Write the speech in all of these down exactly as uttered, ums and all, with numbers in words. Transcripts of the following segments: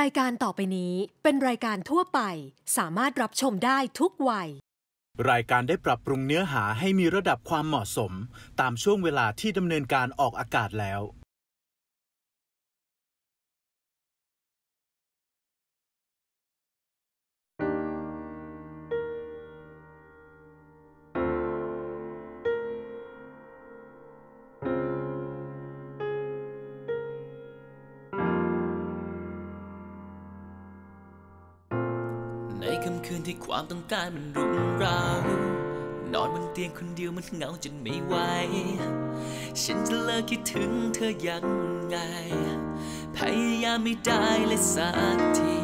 รายการต่อไปนี้เป็นรายการทั่วไปสามารถรับชมได้ทุกวัยรายการได้ปรับปรุงเนื้อหาให้มีระดับความเหมาะสมตามช่วงเวลาที่ดำเนินการออกอากาศแล้วในค่ำคืนที่ความต้องการมันรุมเร้านอนบนเตียงคนเดียวมันเหงาจนไม่ไหวฉันจะเลิกคิดถึงเธอยังไงพยายามไม่ได้เลยสักที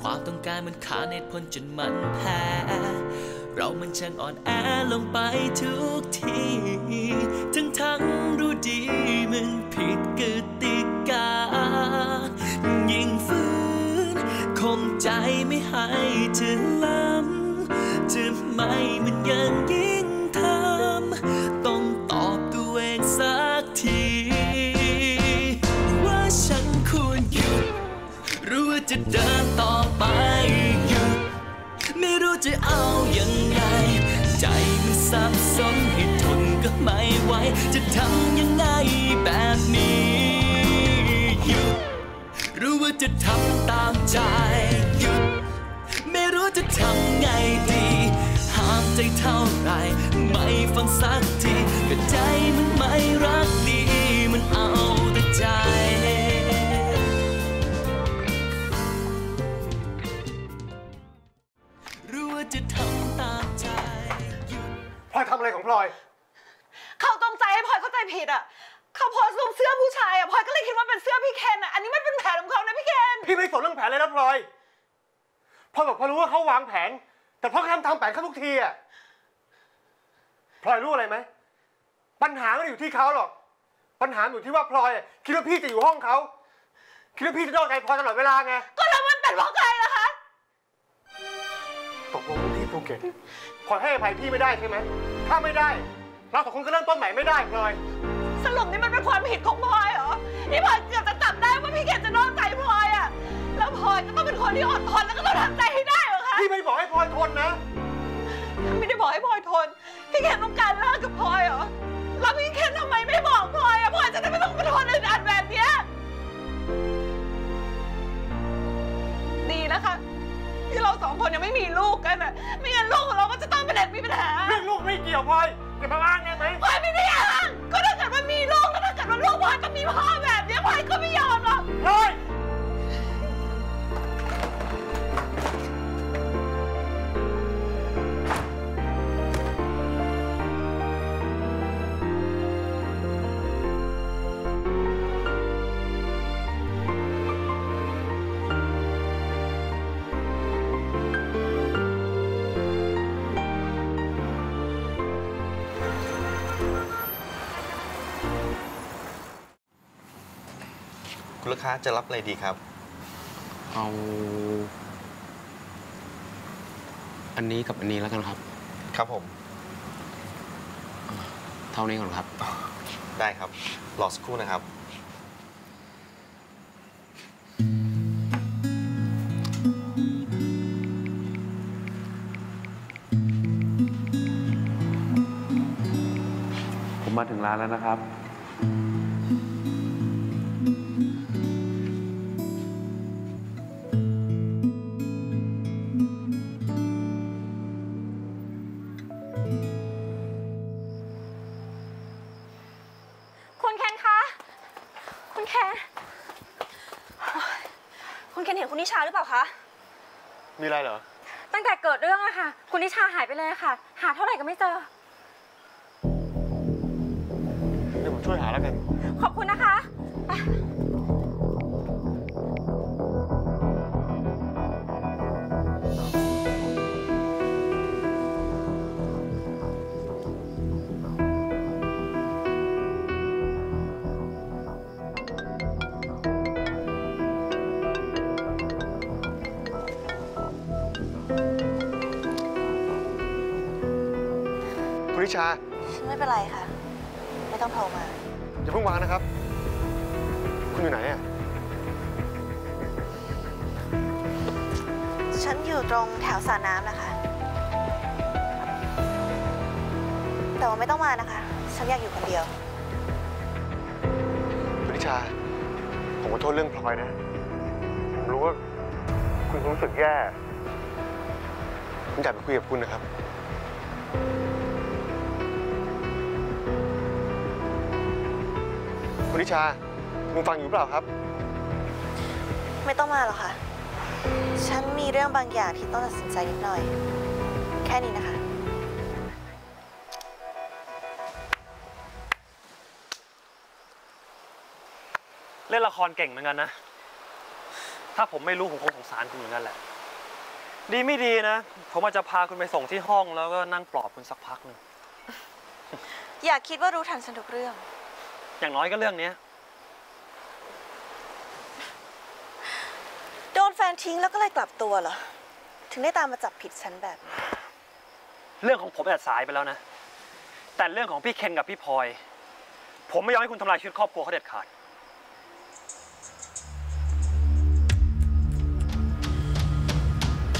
ความต้องการมันขาดเหตุผลจนมันแพ้เรามันช่างอ่อนแอลงไปทุกทีทั้งทั้งรู้ดีมันผิดกติกายิ่งฝืนคงใจไม่ให้เธอล้ำทำไมมันยังยิ่งทำต้องตอบตัวเองสักทีว่าฉันควรหยุดหรือว่าจะเดินต่อไปหยุดไม่รู้จะเอายังไงใจมันสับสนให้ทนก็ไม่ไหวจะทำยังไงแบบนี้หยุดรู้ว่าจะทำตามใจหยุดไม่รู้จะทำไงดีห้ามใจเท่าไรไม่ฟังสักทีก็ใจมันไม่รักดีมันเอาแต่ใจรู้ว่าจะทำตามใจหยุดพลอยทำอะไรของพลอยเขาจงใจให้พลอยเข้าใจผิดอ่ะเขาพอสวมเสื้อผู้ชายอ่ะพลอยก็เลยคิดว่าเป็นเสื้อพี่เคนอ่ะอันนี้มันเป็นแผนของเขานะพี่เคนพี่ไม่สนเรื่องแผนเลยนะพลอยพลอยบอกพลอยรู้ว่าเขาวางแผนแต่พลอยทำทำแผนเขาทุกทีอ่ะพลอยรู้อะไรไหมปัญหาไม่ได้อยู่ที่เขาหรอกปัญหาอยู่ที่ว่าพลอยคิดว่าพี่จะอยู่ห้องเขาคิดว่าพี่จะนอกใจพลอยตลอดเวลาไงก็แล้วมันเป็นเพราะใครล่ะคะตกลงที่ภูเก็ตพลอยให้อภัยพี่ไม่ได้ใช่ไหมถ้าไม่ได้เราสองคนก็เริ่มต้นใหม่ไม่ได้พลอยสรุปนี่มันเป็นความผิดของพลอยเหรอที่พลอยเกือบจะจับได้ว่าพี่เกศจะนอกใจพลอยอ่ะแล้วพลอยก็ต้องเป็นคนที่อดทนแล้วก็ต้องทำใจให้ได้เหรอคะพี่ไม่บอกให้พลอยทนนะไม่ได้บอกให้พลอยทนพี่เกศต้องการเลิกกับพลอยเหรอแล้วพี่เกศทำไมไม่บอกพลอยอ่ะพลอยจะได้ไม่ต้องทนอึดอัดแบบเนี้ยดีนะคะที่เราสองคนยังไม่มีลูกกันอ่ะไม่งั้นลูกของเราก็จะต้องเป็นเด็กมีปัญหาเรื่องลูกไม่เกี่ยวพลอยจะมาอ้างได้ไหมพลอยไม่ได้อ้างก็ถ้าเกิดว่ามีลูกแล้วถ้าเกิดว่าลูกพลอยก็มีพ่อแบบนี้พลอยก็ไม่ยอมหรอกพลอยลูกค้าจะรับอะไรดีครับเอาอันนี้กับอันนี้แล้วกันครับครับผมเท่านี้ก่อนครับได้ครับรอสักครู่นะครับผมมาถึงร้านแล้วนะครับนิชาหรือเปล่าคะมีอะไรเหรอตั้งแต่เกิดเรื่องอะค่ะคุณนิชาหายไปเลยค่ะหาเท่าไหร่ก็ไม่เจอเดี๋ยวผมช่วยหาแล้วกันขอบคุณนะคะไม่เป็นไรค่ะไม่ต้องโทรมาอย่าเพิ่งวางนะครับคุณอยู่ไหนอ่ะ ฉันอยู่ตรงแถวสระน้ำนะคะแต่ว่าไม่ต้องมานะคะฉันอยากอยู่คนเดียวปริชาผมขอโทษเรื่องพลอยนะผมรู้ว่าคุณรู้สึกแย่ผมอยากไปคุยกับคุณนะครับปริชาคุณฟังอยู่เปล่าครับไม่ต้องมาหรอกค่ะฉันมีเรื่องบางอย่างที่ต้องตัดสินใจนิดหน่อยแค่นี้นะคะเล่นละครเก่งเหมือนกันนะถ้าผมไม่รู้ผมคงสงสารคุณเหมือนกันแหละดีไม่ดีนะผมอาจจะพาคุณไปส่งที่ห้องแล้วก็นั่งปลอบคุณสักพักนึงอย่าคิดว่ารู้ทันฉันทุกเรื่องอย่างน้อยก็เรื่องนี้โดนแฟนทิ้งแล้วก็เลยกลับตัวเหรอถึงได้ตามมาจับผิดฉันแบบเรื่องของผมอาจสายไปแล้วนะแต่เรื่องของพี่เคนกับพี่พลอยผมไม่ยอมให้คุณทำลายชีวิตครอบครัวเขาเด็ดขาด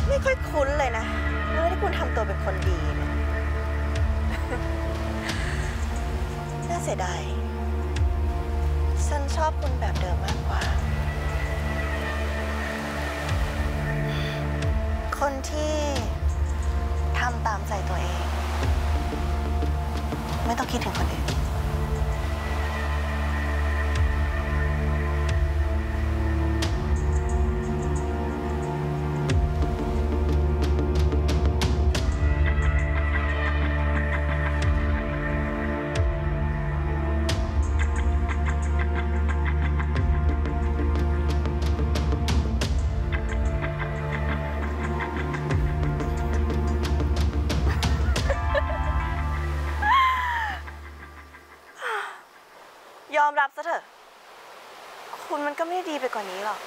ไม่ค่อยคุ้นเลยนะเมื่อที่คุณทำตัวเป็นคนดีนะน่าเสียดายฉันชอบคุณแบบเดิมมากกว่าคนที่ทำตามใจตัวเองไม่ต้องคิดถึงคนอื่นรับซะเถอะคุณมันก็ไม่ดีไปกว่านี้หรอก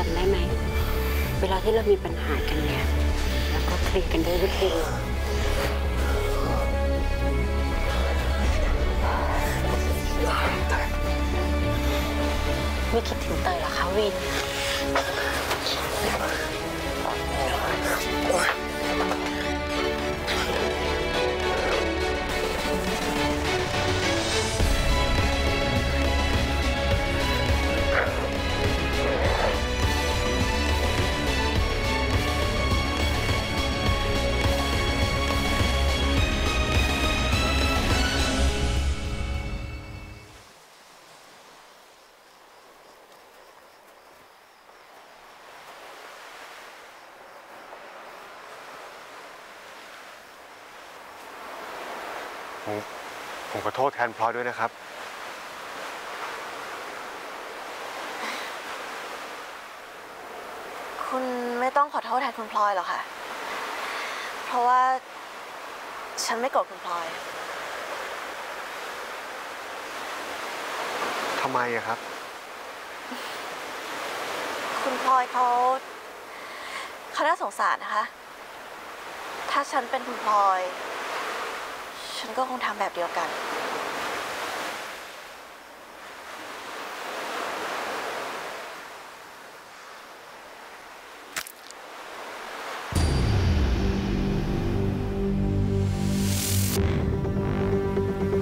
จำได้ไหมเวลาที่เรามีปัญหากันเนี่ยแล้วก็เคลียร์กันได้ด้วยกันไม่คิดถึงเตยหรอคะวินผมขอโทษแทนพลอยด้วยนะครับคุณไม่ต้องขอโทษแทนคุณพลอยหรอกค่ะเพราะว่าฉันไม่โกรธคุณพลอยทำไมอะครับคุณพลอยเขาเขาน่าสงสารนะคะถ้าฉันเป็นคุณพลอยฉันก็คงทำแบบเดียวกัน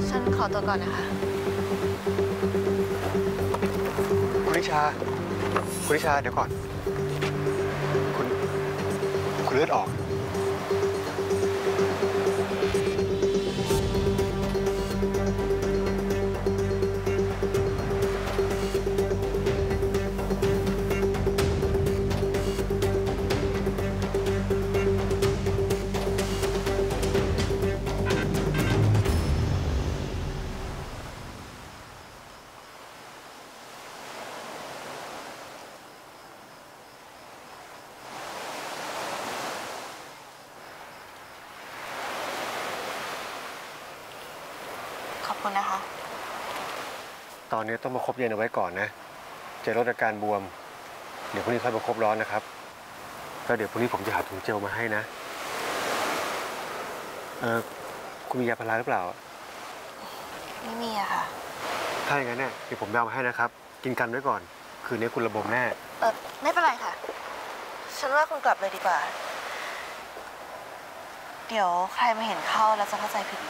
ฉันขอตัวก่อนนะคะคุณนิชาคุณนิชาเดี๋ยวก่อนคุณคุณเลือดออก คุณนะคะตอนนี้ต้องมาคบเย็นเอาไว้ก่อนนะจะลดอาการบวมเดี๋ยวพรุ่งนี้ค่อยมาคบร้อนนะครับแล้วเดี๋ยวพรุ่งนี้ผมจะหาถุงเจลมาให้นะเออคุณมียาพาราหรือเปล่าไม่มีอะค่ะถ้าอย่างนั้นเนี่ยเดี๋ยวผมเอามาให้นะครับกินกันไว้ก่อนคืนนี้คุณระบมแน่เออไม่เป็นไรค่ะฉันว่าคุณกลับเลยดีกว่าเดี๋ยวใครมาเห็นเข้าแล้วจะเข้าใจผิด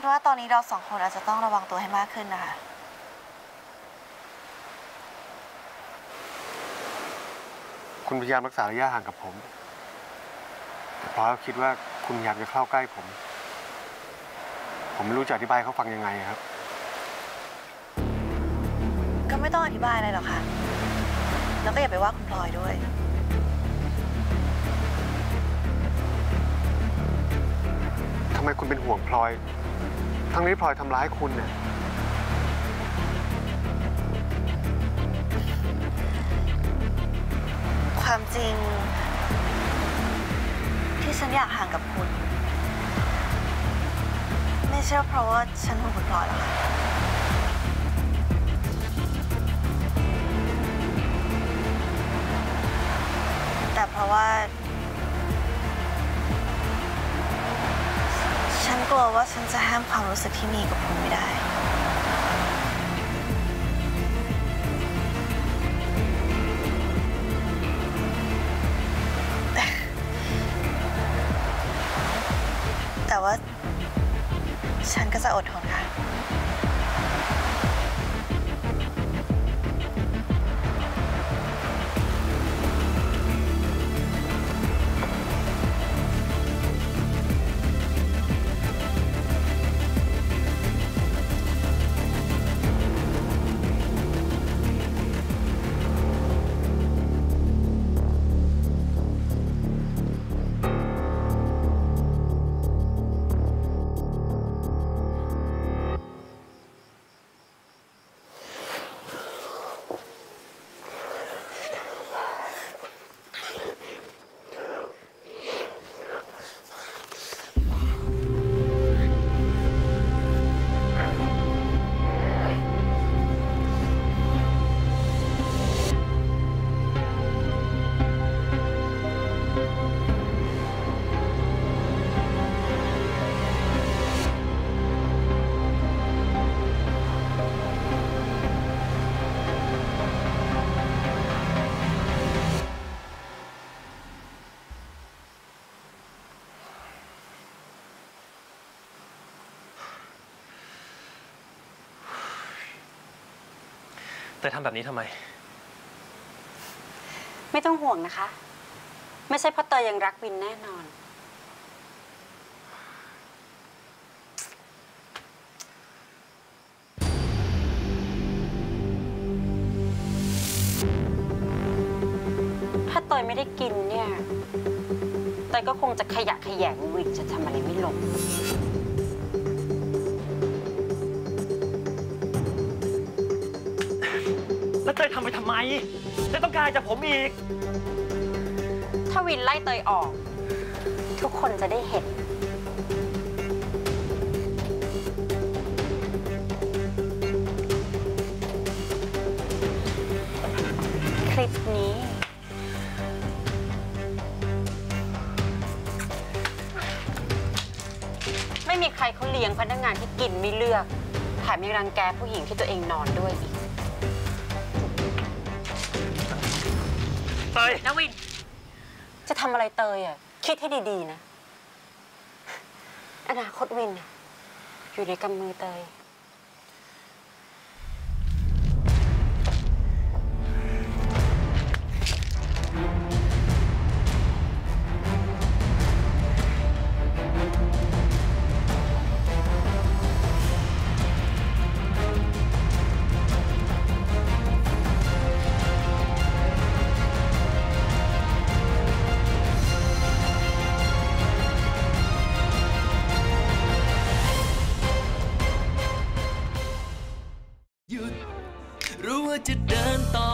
ฉันว่าตอนนี้เราสองคนอาจจะต้องระวังตัวให้มากขึ้นนะคะคุณพยายามรักษาระยะห่างกับผมแต่เพราะคิดว่าคุณอยากจะเข้าใกล้ผมผมไม่รู้จะอธิบายเขาฟังยังไงครับก็ไม่ต้องอธิบายอะไรหรอกค่ะแล้วก็อย่าไปว่าคุณพลอยด้วยทำไมคุณเป็นห่วงพลอยทั้งนี้พลอยทำร้ายคุณเนี่ยความจริงที่ฉันอยากห่างกับคุณไม่ใช่เพราะว่าฉันห่วงคุณพลอยหรอกแต่เพราะว่าฉันกลัวว่าฉันจะห้ามความรู้สึกที่มีกับคุณไม่ได้แต่ว่าฉันก็จะอดทนค่ะแต่ทำแบบนี้ทำไมไม่ต้องห่วงนะคะไม่ใช่เพราะเตยยังรักวินแน่นอนถ้าเตยไม่ได้กินเนี่ยเตยก็คงจะขยะแขยงวินจะทำอะไรไม่ลงเตยทำไปทำไมเตยต้องการจากผมอีกถ้าวินไล่เตยออกทุกคนจะได้เห็นคลิปนี้ไม่มีใครเขาเลี้ยงพนักงานที่กินไม่เลือกแถมยังรังแกผู้หญิงที่ตัวเองนอนด้วยอีกนะวินจะทำอะไรเตยอ่ะคิดให้ดีๆนะอนาคตวินอยู่ในกำมือเตยรู้ว่าจะเดินต่อ